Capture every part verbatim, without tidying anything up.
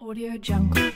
AudioJungle. AudioJungle.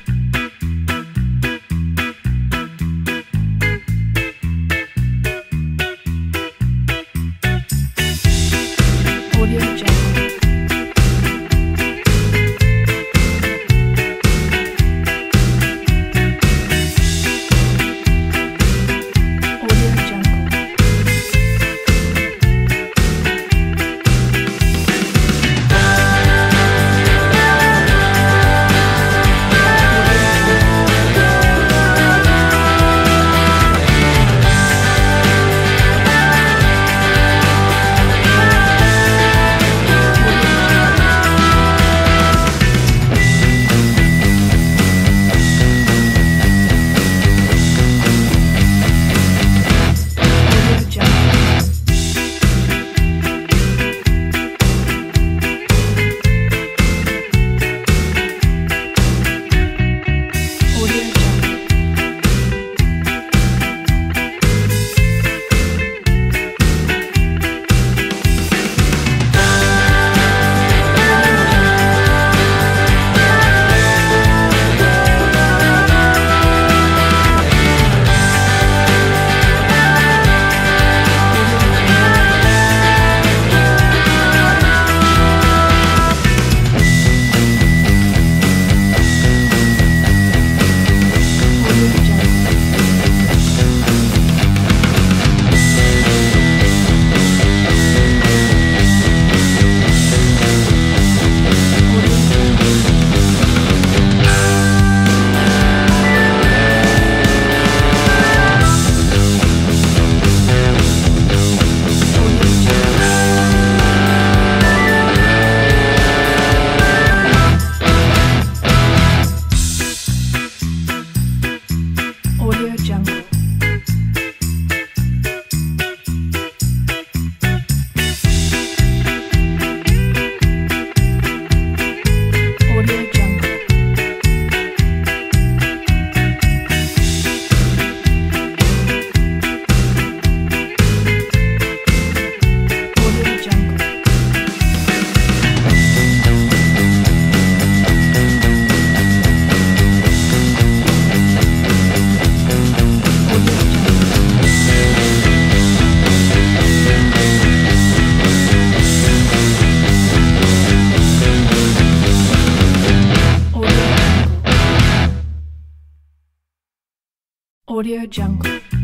AudioJungle.